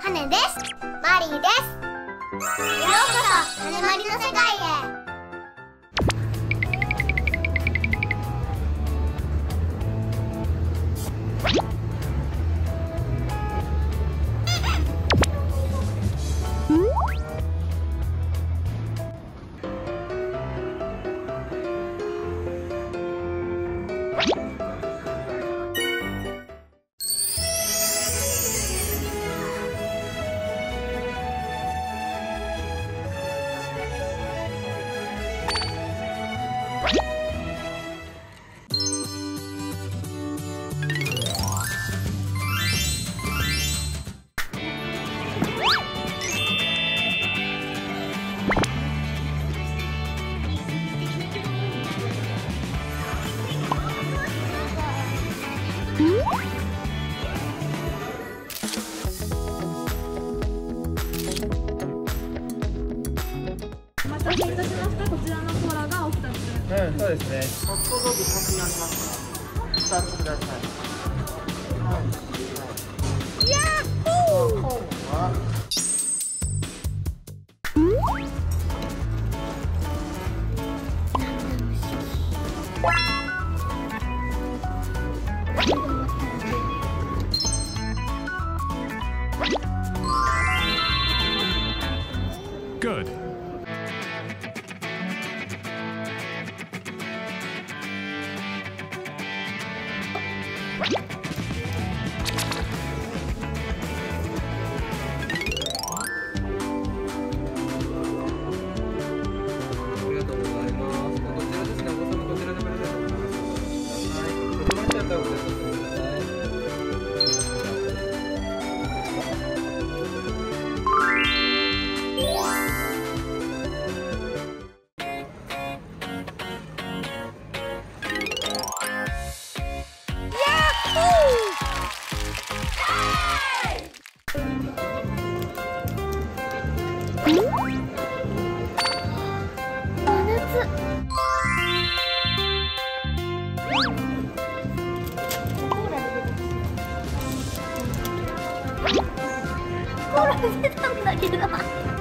羽です。マリーです。ようこそ羽まりの世界へ。 そうですね。ホットドッグ先にありますから。2つください。はい。ヤッホー。 コーラ出たんだけど